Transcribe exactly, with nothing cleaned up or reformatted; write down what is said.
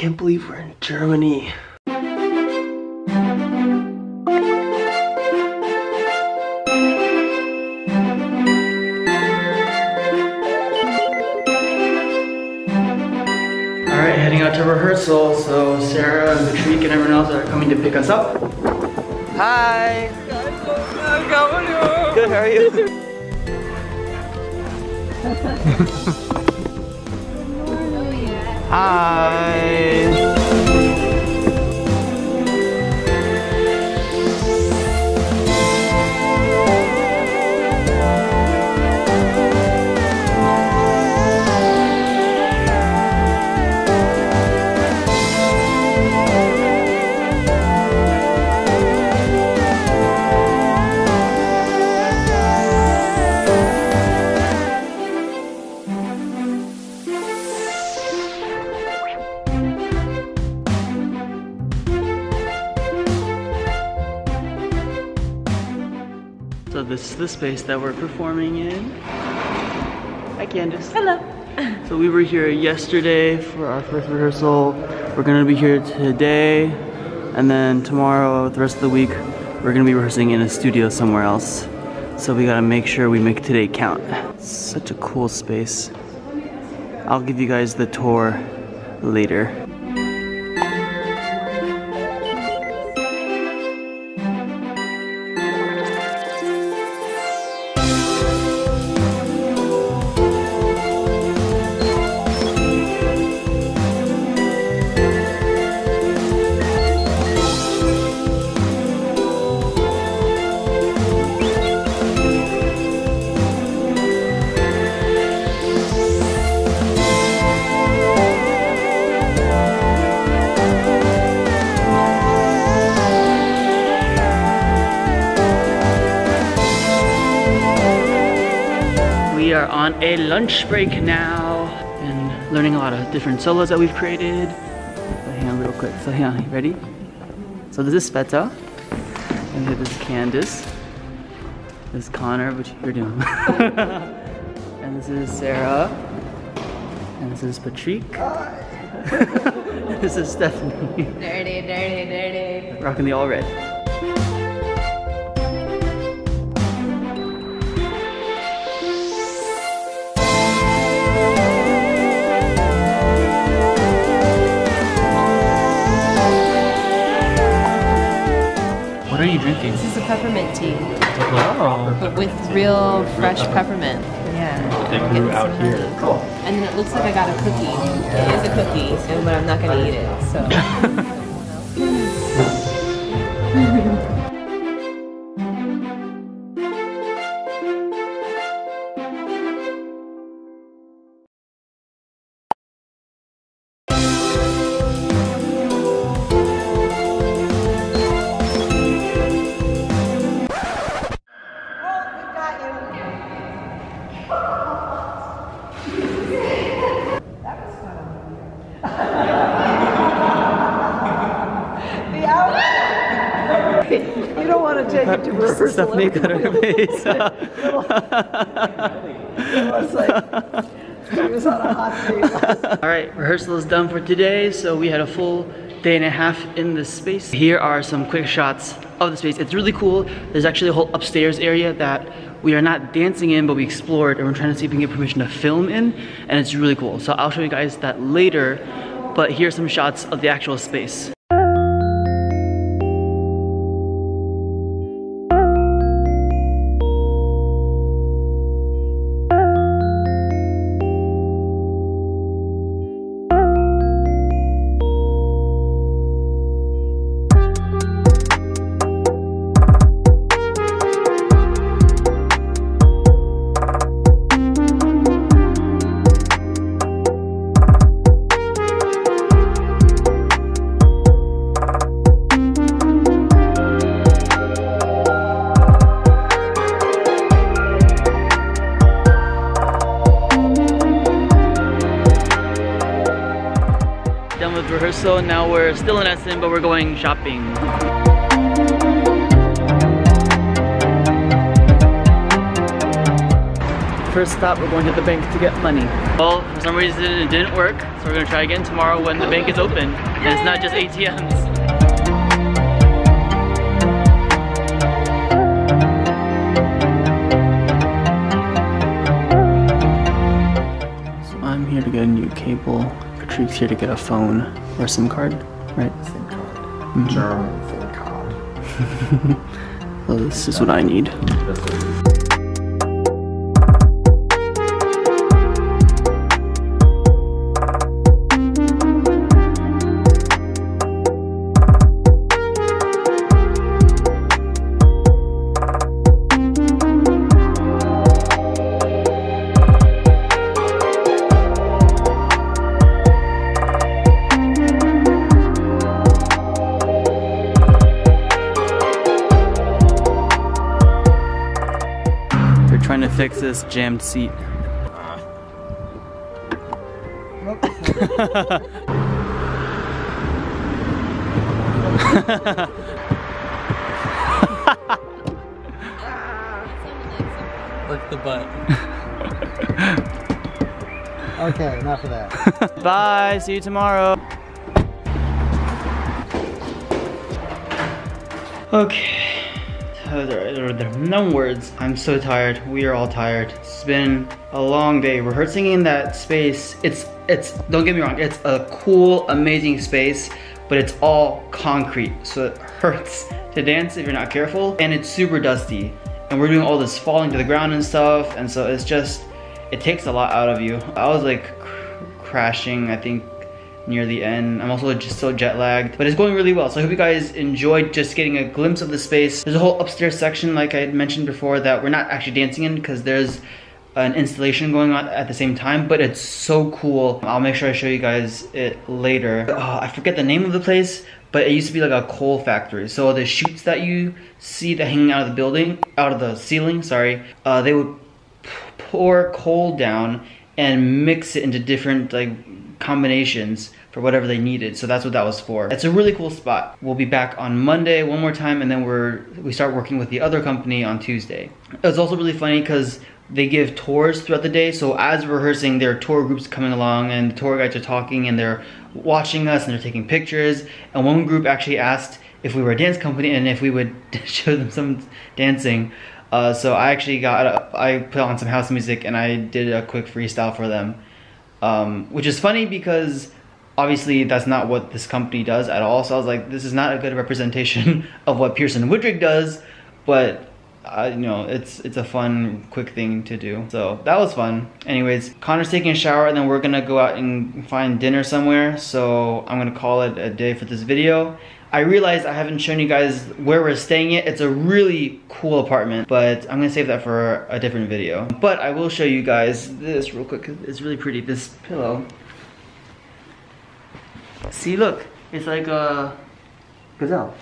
can't believe we're in Germany. Alright, heading out to rehearsal. So Sarah and Patrick and everyone else are coming to pick us up. Hi! Good, how are you? Hi. So this is the space that we're performing in. Hi Candace. Hello. So we were here yesterday for our first rehearsal. We're gonna be here today, and then tomorrow, the rest of the week, we're gonna be rehearsing in a studio somewhere else. So we gotta make sure we make today count. It's such a cool space. I'll give you guys the tour later. We are on a lunch break now and learning a lot of different solos that we've created. So hang on real quick. So hang on, ready? So this is Svetta, and here this is Candace. This is Connor, which you're doing. And this is Sarah. And this is Patrick. This is Stephanie. Dirty, dirty, dirty. Rocking the all red. What are you drinking? This is a peppermint tea. Oh. With real fresh peppermint. Yeah. They grew out here. Cool. And then it looks like I got a cookie. It is a cookie, and but I'm not going to eat it, so. You don't want to take it to rehearsal. Stephanie got her face. It was on a hot day. All right, rehearsal is done for today. So we had a full day and a half in this space. Here are some quick shots of the space. It's really cool. There's actually a whole upstairs area that we are not dancing in, but we explored, and we're trying to see if we can get permission to film in, and it's really cool. So I'll show you guys that later, but here's some shots of the actual space. Rehearsal. Now we're still in Essen, but we're going shopping. First stop, we're going to the bank to get money. Well, for some reason it didn't work, so we're gonna try again tomorrow when the bank is open. And it's not just A T Ms. Here to get a new cable. Patrick's here to get a phone or SIM card, right? SIM card. Mm-hmm. German SIM card. Well, this is what I need. Trying to fix this jammed seat. Lift the butt. Okay, enough of that. Bye, see you tomorrow. Okay. There are no words. I'm so tired. We are all tired. It's been a long day rehearsing in that space. It's, it's, don't get me wrong, it's a cool, amazing space, but it's all concrete, so it hurts to dance if you're not careful. And it's super dusty, and we're doing all this falling to the ground and stuff, and so it's just, it takes a lot out of you. I was like cr crashing, I think, near the end. I'm also just so jet lagged, but it's going really well. So I hope you guys enjoyed just getting a glimpse of the space. There's a whole upstairs section, like I had mentioned before, that we're not actually dancing in because there's an installation going on at the same time, but it's so cool. I'll make sure I show you guys it later. Oh, I forget the name of the place, but it used to be like a coal factory. So the chutes that you see that hanging out of the building, out of the ceiling, sorry, uh, they would pour coal down and mix it into different like combinations for whatever they needed. So that's what that was for. It's a really cool spot. We'll be back on Monday one more time, and then we're we start working with the other company on Tuesday. It was also really funny because they give tours throughout the day. So as we're rehearsing, there are tour groups coming along, and the tour guides are talking, and they're watching us, and they're taking pictures. And one group actually asked if we were a dance company and if we would show them some dancing. Uh, so I actually got a, I put on some house music and I did a quick freestyle for them. Um, which is funny because obviously that's not what this company does at all. So I was like, this is not a good representation of what Pearson Widrig does, but uh, you know, it's it's a fun, quick thing to do. So that was fun. Anyways, Connor's taking a shower and then we're gonna go out and find dinner somewhere. So I'm gonna call it a day for this video. I realized I haven't shown you guys where we're staying yet. It's a really cool apartment, but I'm gonna save that for a different video. But I will show you guys this real quick. It's really pretty, this pillow. See, look, it's like a gazelle.